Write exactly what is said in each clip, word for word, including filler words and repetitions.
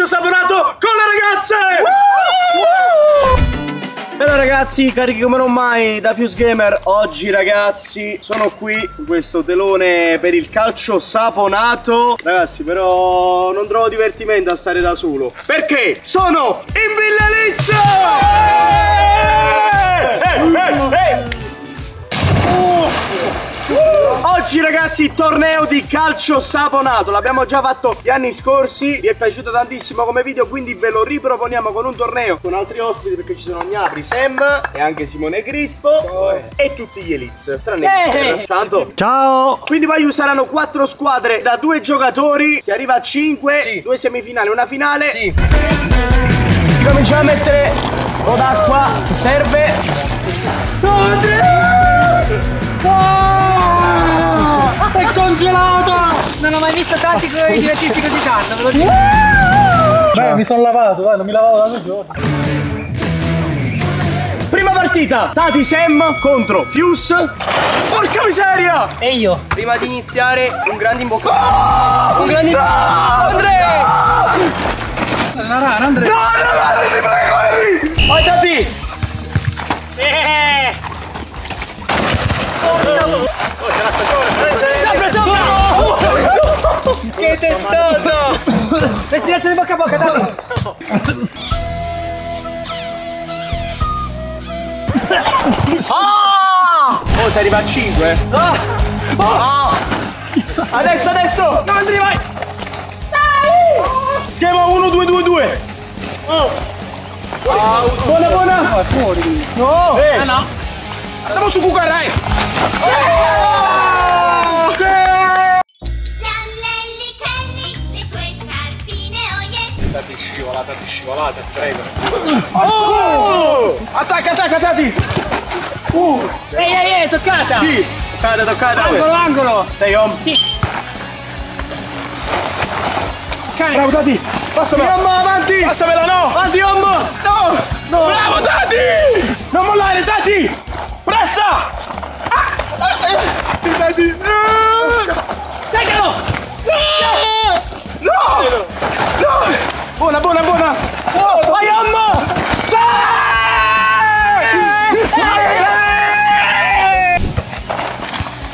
lancio saponato con le ragazze! Woo! Woo! Bene ragazzi, carichi come non mai da Fius Gamer. Oggi ragazzi sono qui con questo telone per il calcio saponato. Ragazzi però non trovo divertimento a stare da solo, perché sono in Villa Elites! Oggi ragazzi torneo di calcio saponato. L'abbiamo già fatto gli anni scorsi, vi è piaciuto tantissimo come video, quindi ve lo riproponiamo con un torneo con altri ospiti, perché ci sono Gnabri, Sam e anche Simone Crispo. Ciao. E tutti gli Elites tranne eh. Tanto. Ciao. Quindi poi useranno quattro squadre da due giocatori, si arriva a cinque, sì. Due semifinali, una finale, sì. Cominciamo a mettere un po' d'acqua che serve. Oh, è congelata! Non ho mai visto tanti che divertirsi così tanto, ve lo dico. Beh, mi sono lavato, dai, non mi lavavo da due giorni. Prima partita, Tati Sam contro Fius. Porca miseria! E io, prima di iniziare, un grande in bocca. Oh, un grande in bocca. Andrea! No, no, no, Andrea! No, no, no, ti prego! Vai, Tati! Sì! Oh, c'è la stagione! Che testato! Respirazione bocca a bocca, dai! Oh! Oh, si arriva a cinque! Oh. Oh. Adesso, adesso! Non andrei mai! Dai! Schema uno due due due! Oh! Buona, buona! No! Eh, no! Andiamo su Cucarai! Oh! Sì! Tati scivolata, ti scivolata, prego! Oh! Attacca, attacca, Tati! Uh! Ehi, ehi, ehi, toccata! Sì! Toccata, toccata! Angolo, angolo! Sei Ohm! Sì! Okay. Bravo Tati! Passamela! Ohm, avanti! Passamela, no! Avanti Ohm! No! No! Bravo Tati! Non mollare Tati! Pressa! Ah! Sì, dai, sì! Taglialo! No! No! No! Buona, buona, buona! Oh, vai, Ohm!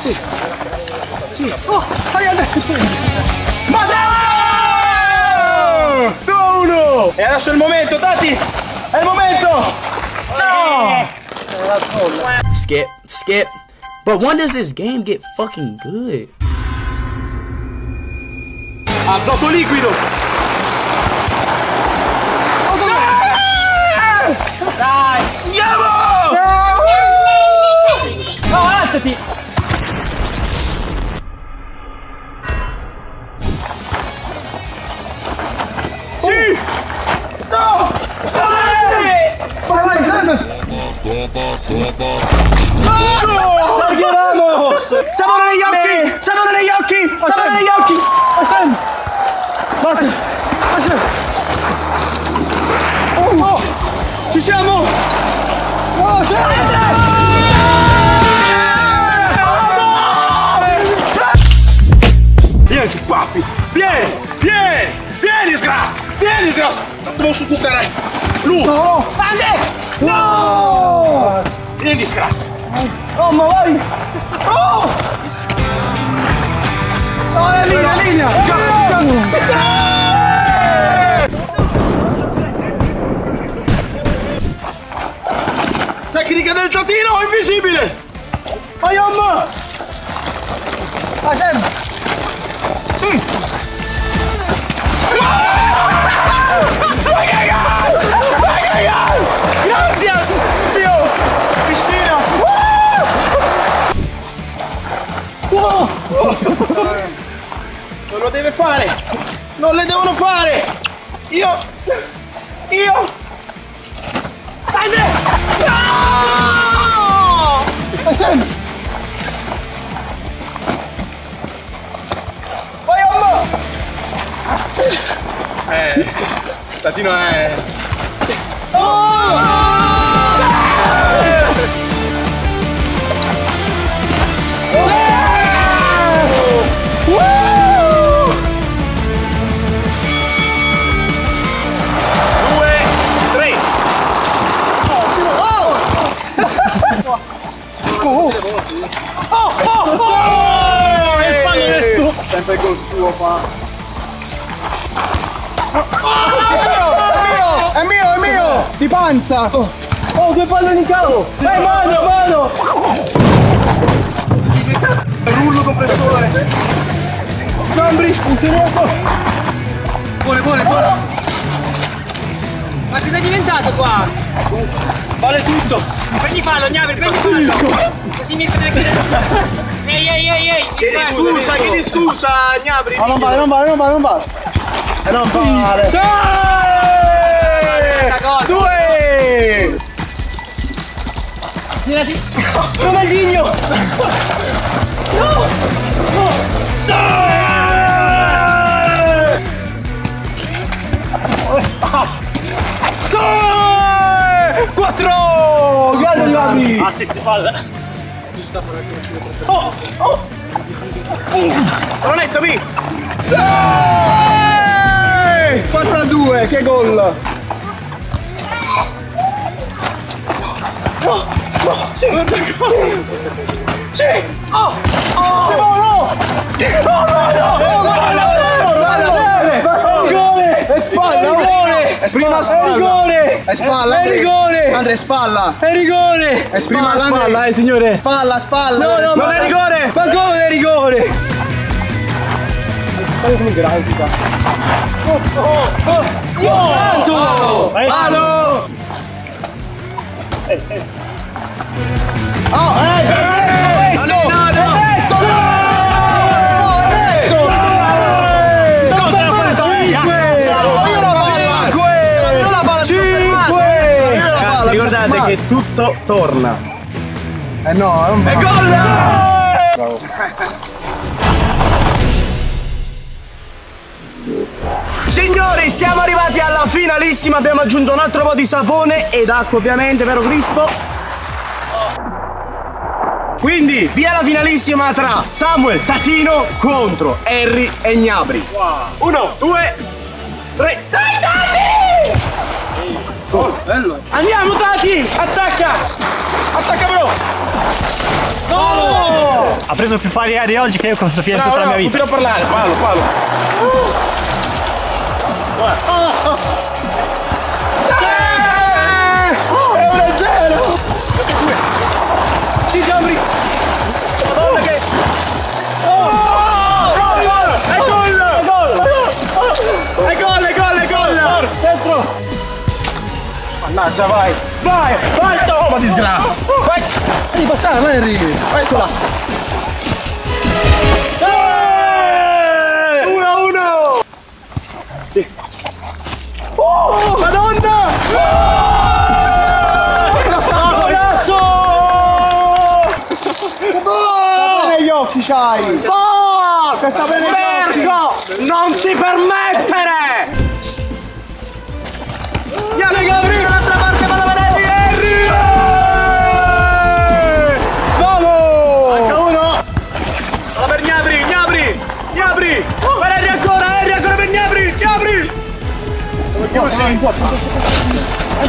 Sì! Sì! Sì! Oh! Fai andare! Ma no! due uno! E adesso è il momento, Tati! È il momento! No! Skip, skip. But when does this game get fucking good? Azoto liquido. Oh, dai. Andiamo! No, no, alzati. Sì. Oh. No. Dai. Oh, no! Sapone negli occhi! Sapone negli occhi! Sapone negli occhi! Basta! Basta! Oh, oh. Ci siamo! Oh, sempre! Vieni, papi! Vieni! Vieni! Vieni, disgrazia! Vieni, disgrazia! Andiamo su Cucarai! Lu! No! Ande! No! Vieni in disgrazia! Oh, ma vai! Oh! Oh, la linea, la linea! Tecnica del giardino invisibile! Vai, Ohm! Vai, Sam! Gracias! Dio! Piscina! Wow! Oh! Oh! Non lo deve fare! Non le devono fare! Io! Io! Andre! No! Vai Sam! Vai Ohm! Eh! Latino è... Oh! Woo! lo fa. Oh, è mio, è mio, è mio! Di panza! Oh, oh due palloni in cavo! Sì, eh, mano, mano! Rullo compressore! Gnabri, un tenuto! Buone, buone, buone! Ma cosa è diventato qua? Vale tutto! Prendi fallo, Gnabri, prendi fallo! Così mi deve chiedere! Ehi, ehi, ehi, ehi! Chiedi scusa, chiedi scusa, Gnabri! Ma non vale, non vale, non vale, non vale! E non vale! Sì! Due! Girati! Ronaldinho! No! No! Sì! Quattro! Grande Gnabri! Assist palla! Oh! Oh! Ronetto B! Eeeh! quattro a due, che gol! Oh! Oh! Sì! Sì! Oh! Oh! No, no! No, no, no! No, no, no! Rigore! È spalla! Rigore! È prima spalla! È rigore! È spalla! È rigore! Andre, spalla! È rigore! È prima spalla, eh signore! Spalla, spalla! No, no, ma è rigore! Ma come è rigore? Spalla come grafica! Oh! Oh! Oh! Mano! Eh, eh! Oh! Eh! Questo! Guardate ma... che tutto torna. Eh no, non va. E gol! Bravo. Signori, siamo arrivati alla finalissima. Abbiamo aggiunto un altro po' di sapone ed acqua ovviamente, vero Crispo? Quindi via la finalissima tra Samuel Tatino contro Enry e Gnabri. Wow. Uno, due, tre. Dai, dai! Oh, bello. Andiamo Tati! Attacca! Attacca bro! No! Oh! Ha preso più pari aerei oggi che io con Sofia in tutta no, la mia vita. Non più a parlare. Palo, palo. Uh. Oh. Eh! Oh, è uno a zero! Ci Gnabri! Madonna che... Oh! Oh! È gol! È gol! È gol! È gol! È gol! Dentro! Mannaggia, vai! Vai! Vai! Oh, ma disgrazia! Vai! Devi passare, non è Enrico! Eccola! uno a uno! Sì. Oh, Madonna! Adesso! Sta bene gli occhi, c'hai! Porca! Sta bene gli occhi! Non ti permettere!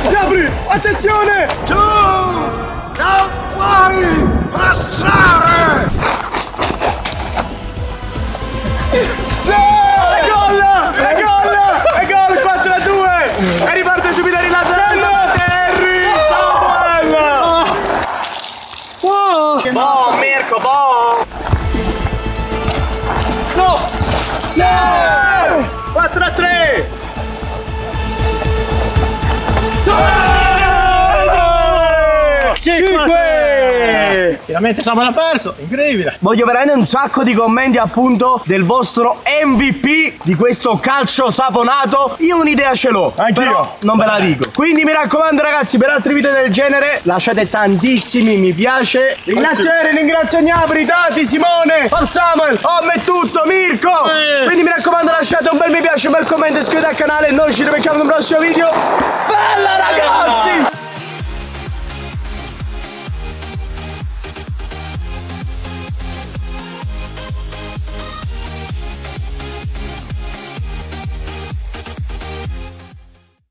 Gnabri, attenzione! Tu non puoi passare! No! È gol! È gol! È gol! quattro a due! E riparte subito Enry Lazza! Enry! Samuel! Wow! Boh, Mirko, boh! No! No! quattro a tre! cinque! Finalmente Samuel ha perso, incredibile! Voglio veramente un sacco di commenti appunto del vostro M V P di questo calcio saponato. Io un'idea ce l'ho, anch'io non ve la dico. Quindi mi raccomando ragazzi, per altri video del genere lasciate tantissimi mi piace. Ringrazio Enry, ringrazio Gnabri, Tati, Simone, Paul Samuel, Ohm e tutto, Mirko! Eh. Quindi mi raccomando lasciate un bel mi piace, un bel commento, iscrivetevi al canale e noi ci rivediamo nel prossimo video. Bella!